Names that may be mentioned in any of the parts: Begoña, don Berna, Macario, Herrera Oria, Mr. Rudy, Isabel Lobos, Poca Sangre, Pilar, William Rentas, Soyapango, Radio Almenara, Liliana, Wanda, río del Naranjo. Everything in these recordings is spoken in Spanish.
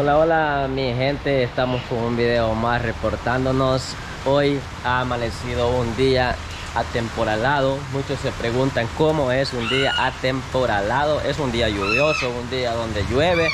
Hola, hola mi gente, estamos con un video más reportándonos. Hoy ha amanecido un día atemporalado. Muchos se preguntan cómo es un día atemporalado. Es un día lluvioso, un día donde llueve,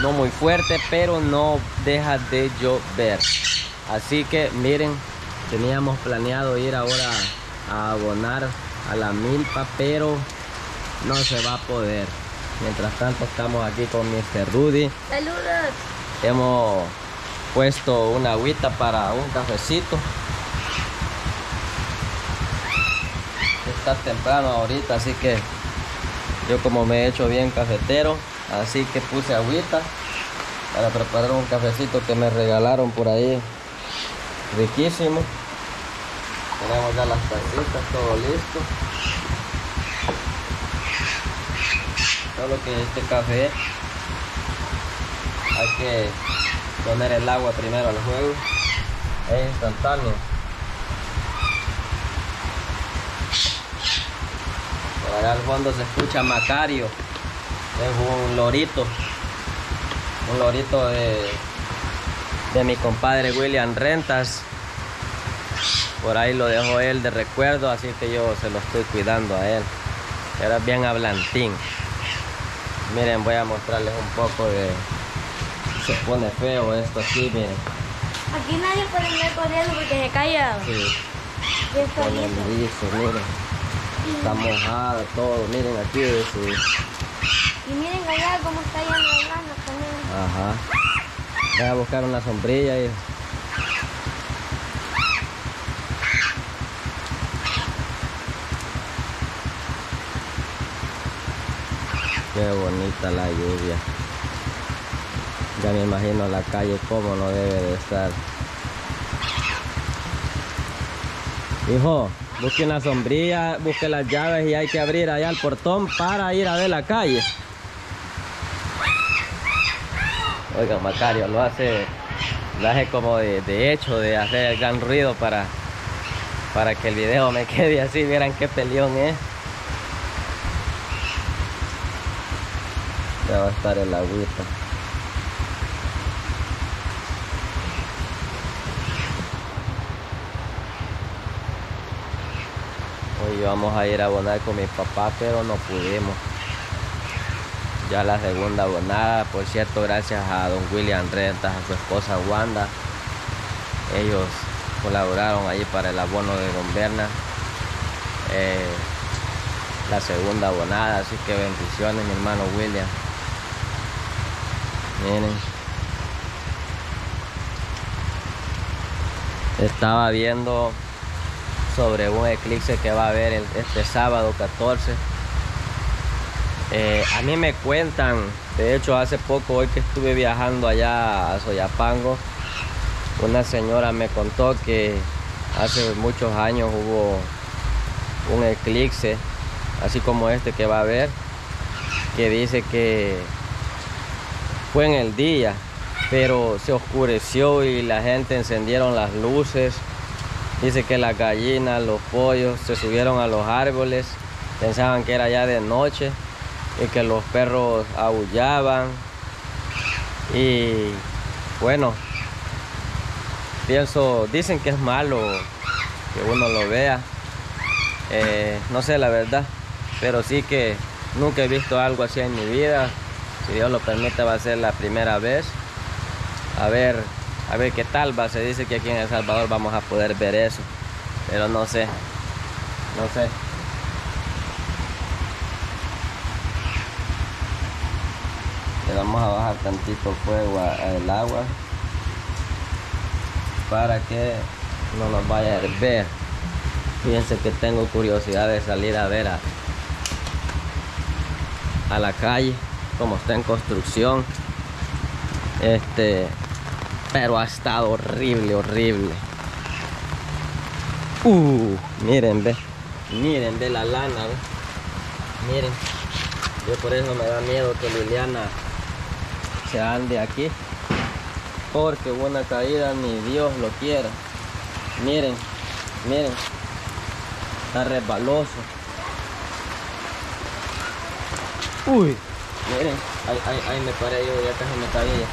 no muy fuerte, pero no deja de llover. Así que miren, teníamos planeado ir ahora a abonar a la milpa, pero no se va a poder. Mientras tanto estamos aquí con Mr. Rudy. ¡Saludos! Hemos puesto una agüita para un cafecito. Está temprano ahorita, así que yo, como me he hecho bien cafetero, así que puse agüita para preparar un cafecito que me regalaron por ahí, riquísimo. Tenemos ya las tacitas, todo listo. Solo que este café hay que poner el agua primero al fuego, es instantáneo. Por allá al fondo se escucha Macario, es un lorito de mi compadre William Rentas. Por ahí lo dejó él de recuerdo, así que yo se lo estoy cuidando a él. Era bien hablantín. Miren, voy a mostrarles un poco de... Se pone feo esto aquí, miren. Aquí nadie puede ir corriendo porque se calla. Sí. Y está liso, miren. Está mojado todo, miren aquí. Sí. Y miren allá cómo está allá hablando también. Ajá. Voy a buscar una sombrilla y... Qué bonita la lluvia. Ya me imagino la calle como no debe de estar. Hijo, busque una sombrilla, busque las llaves y hay que abrir allá el portón para ir a ver la calle. Oiga, Macario lo hace como de hecho, de hacer gran ruido para que el video me quede así. Vieran qué peleón es. Ya va a estar el agüita. Hoy vamos a ir a abonar con mi papá, pero no pudimos. Ya la segunda abonada, por cierto, gracias a don William Rentas, a su esposa Wanda. Ellos colaboraron ahí para el abono de don Berna. La segunda abonada, así que bendiciones, mi hermano William. Miren. Estaba viendo sobre un eclipse que va a haber este sábado 14. A mí me cuentan, de hecho hace poco, hoy que estuve viajando allá a Soyapango, una señora me contó que hace muchos años hubo un eclipse, así como este que va a haber, que dice que fue en el día, pero se oscureció y la gente encendieron las luces. Dice que las gallinas, los pollos se subieron a los árboles, pensaban que era ya de noche y que los perros aullaban. Y bueno, pienso, dicen que es malo que uno lo vea. No sé la verdad, pero sí que nunca he visto algo así en mi vida. Si Dios lo permite va a ser la primera vez. A ver qué tal va. Se dice que aquí en El Salvador vamos a poder ver eso, pero no sé, no sé. Le vamos a bajar tantito fuego al agua para que no nos vaya a hervir. Fíjense que tengo curiosidad de salir a ver a la calle, como está en construcción. Pero ha estado horrible. Miren, ve la lana, ve. Miren, yo por eso me da miedo que Liliana se ande aquí, porque buena caída ni Dios lo quiera. Miren, está resbaloso. Miren, ahí me paré yo, ya casi me caía.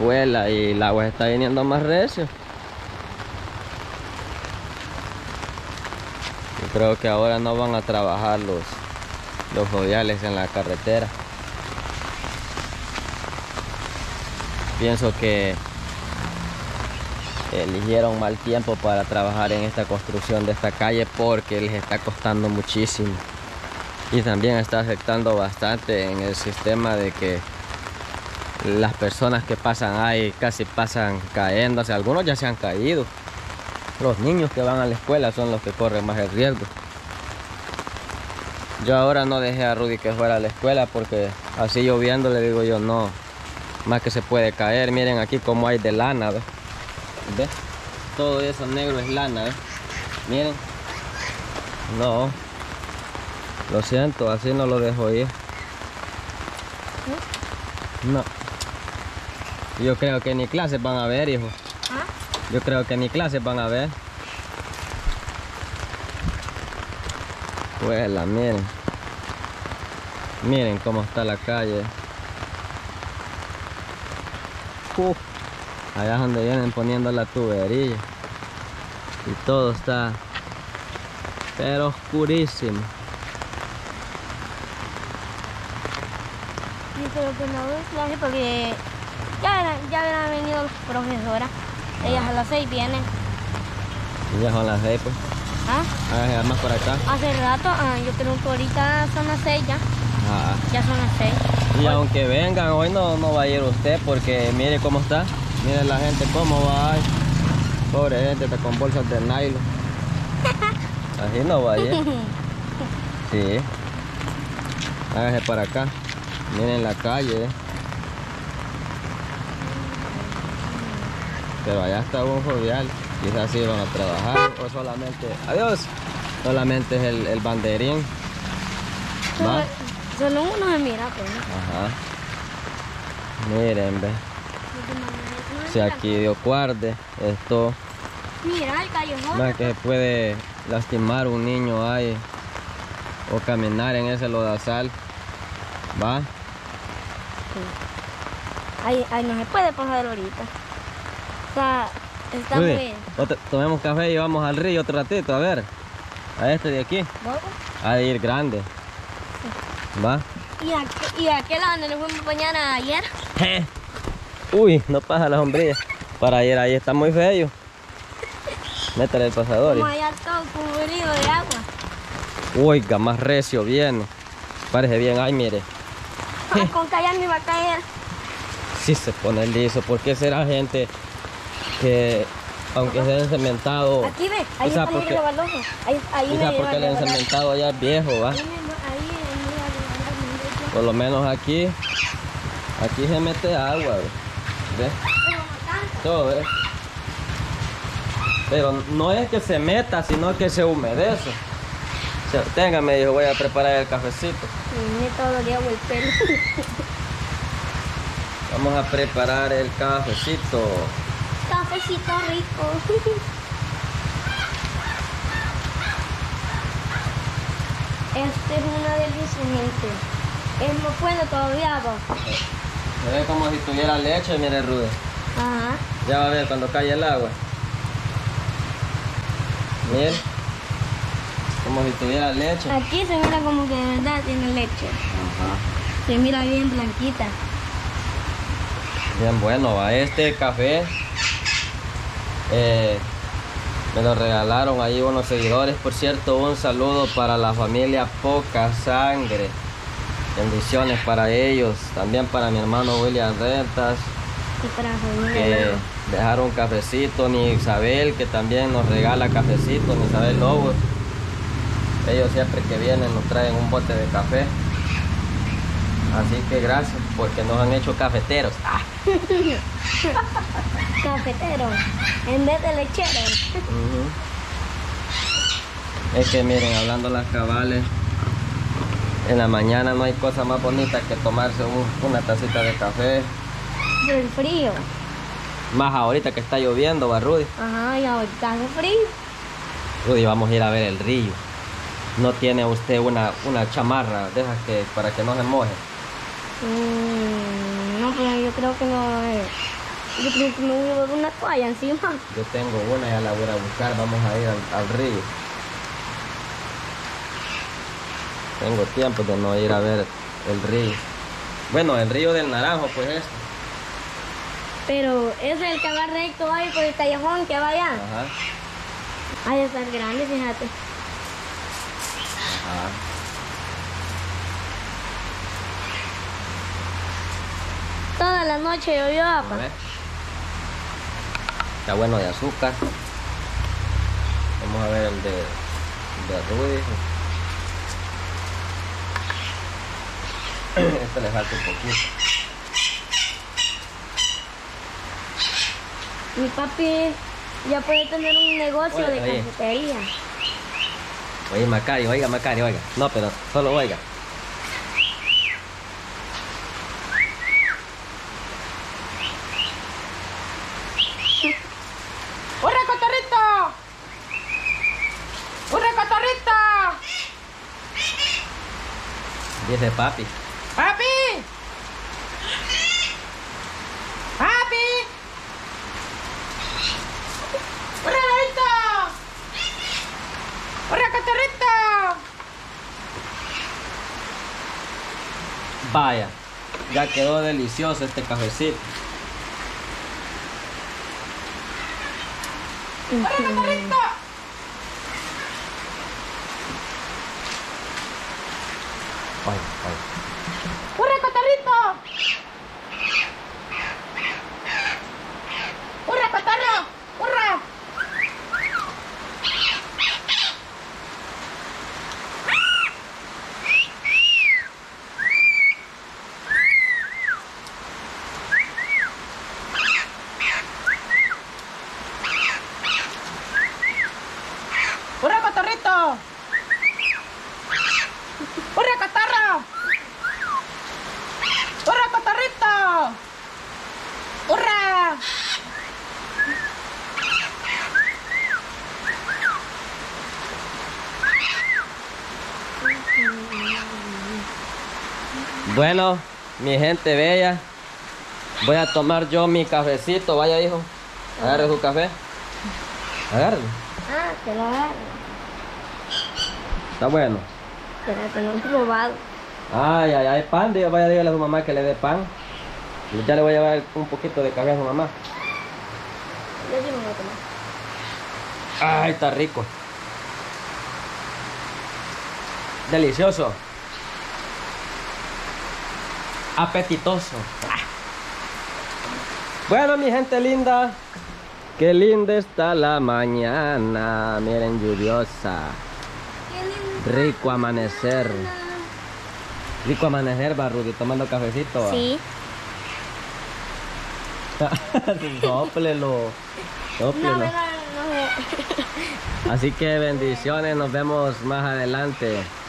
escuela y el agua está viniendo más recio. Yo creo que ahora no van a trabajar los joviales en la carretera. Pienso que eligieron mal tiempo para trabajar en esta construcción de esta calle porque les está costando muchísimo. Y también está afectando bastante en el sistema de que las personas que pasan ahí casi pasan cayéndose. Algunos ya se han caído. Los niños que van a la escuela son los que corren más el riesgo. Yo ahora no dejé a Rudy que fuera a la escuela porque así lloviendo le digo yo no. Más que se puede caer. Miren aquí cómo hay de lana. ¿Ves? ¿Ves? Todo eso negro es lana. ¿Ves? Miren. No. Lo siento, así no lo dejo ir. No. Yo creo que ni clases van a ver, hijo. ¿Ah? Yo creo que ni clases van a ver. Pues la miren. Miren cómo está la calle. Allá es donde vienen poniendo la tubería. Y todo está... pero oscurísimo. Pero que no doy clase porque ya habrán venido las profesoras. Ellas a las 6 vienen. ¿Ellas a las 6 pues? ¿Ah? ¿Ah, más por acá? Hace rato, yo creo que ahorita son las 6 ya. Ah. Ya son las 6. Y hoy, aunque vengan, hoy no va a ir usted porque mire cómo está. Mire la gente cómo va. Ay, pobre gente, está con bolsas de nylon. Así no va a ir. Sí. Hágase para acá. Miren la calle. Pero allá está un jovial. Quizás sí van a trabajar. O solamente... ¡Adiós! Solamente es el banderín. ¿Va? Solo uno se mira, pues. Ajá. Miren, ve. Si aquí Dios guarde, esto... Mira, el callejón. No, que se puede lastimar un niño ahí. O caminar en ese lodazal. ¿Va? Sí. Ahí no se puede pasar ahorita. O sea, está muy bien. Tomemos café y vamos al río otro ratito, a ver. A este de aquí. ¿Vamos? Ha de ir grande. Sí. ¿Va? ¿Y a qué lado nos fuimos mañana ayer? Uy, no pasa la sombrilla. Para ayer ahí está muy feo. Métale el pasador. Como allá todo cubrido de agua. Oiga, más recio viene. Parece bien, ay mire. Con callar me va a caer. Sí se pone liso, ¿por qué será gente que aunque se ha encementado? Aquí ve, ahí está porque le va el ojo. Quizá porque el encementado allá es viejo, ¿va? Por lo menos aquí se mete agua, ¿ves? Todo, ¿ves? Pero no es que se meta, sino que se humedece. Tenga, me dijo, voy a preparar el cafecito. Me todo el día el pelo. Vamos a preparar el cafecito. Cafecito rico. Este es una delicia, gente. Es no puedo todavía, papá. Se ve como si tuviera leche, mire, Rudy. Ajá. Ya va a ver cuando caiga el agua. Miren. Como si tuviera leche. Aquí se mira como que de verdad tiene leche. Ajá. Se mira bien blanquita. Bien bueno, va. Este café me lo regalaron ahí unos seguidores. Por cierto, un saludo para la familia Poca Sangre. Bendiciones para ellos. También para mi hermano William Rentas. Y para que dejaron un cafecito. Ni Isabel, que también nos regala cafecito. Ni Isabel Lobos. Ellos siempre que vienen nos traen un bote de café. Así que gracias porque nos han hecho cafeteros. ¡Ah! Cafeteros en vez de lecheros. Es que miren, hablando las cabales, en la mañana no hay cosa más bonita que tomarse una tacita de café. Del frío. Más ahorita que está lloviendo, ¿va, Rudy? Ajá, y ahorita hace frío. Rudy, vamos a ir a ver el río. ¿No tiene usted una chamarra de esas que, para que no se moje? No, pero yo creo que no. Yo creo que me voy a llevar una toalla encima. Yo tengo una, ya la voy a buscar. Vamos a ir al río. Tengo tiempo de no ir a ver el río. Bueno, el río del Naranjo, pues es. Pero es el que va recto ahí por el callejón que va allá. Ajá. Ha de estar grande, fíjate. Ajá. Toda la noche llovió, papá. Está bueno de azúcar. Vamos a ver el de Rudy. Este le falta un poquito. Mi papi ya puede tener un negocio de cafetería. Oye, Macario, oiga, Macario, oiga. No, pero solo oiga. ¡Corre, cotorrito! ¡Corre, cotorrito! Dice papi. ¡Papi! ¡Papi! ¡Corre, cotorrito! ¡Corre, cotorrito! Vaya, ya quedó delicioso este cafecito. ¡Corre, cotorrito! Vaya. ¡Corre, cotorrito! ¡Corre, cotorro! ¡Corre! ¡Corre, cotorrito! ¡Corre, cotorro! ¡Hurra, cotorrito! ¡Hurra! Bueno, mi gente bella, voy a tomar yo mi cafecito. Vaya, hijo, agarre su café. Agárralo. Ah, te lo agarro. Está bueno. Pero te lo he robado. Ay, ay, ay, pan, vaya a decirle a su mamá que le dé pan. Y ya le voy a llevar un poquito de café a su mamá. Yo sí me voy a tomar. Ay, está rico. Delicioso. Apetitoso. Bueno, mi gente linda. Qué linda está la mañana. Miren, lluviosa. Rico amanecer. Rico amanecer, Rudy, tomando cafecito. ¿Va? Sí. Sóplelo. Sóplelo. No. Así que bendiciones, nos vemos más adelante.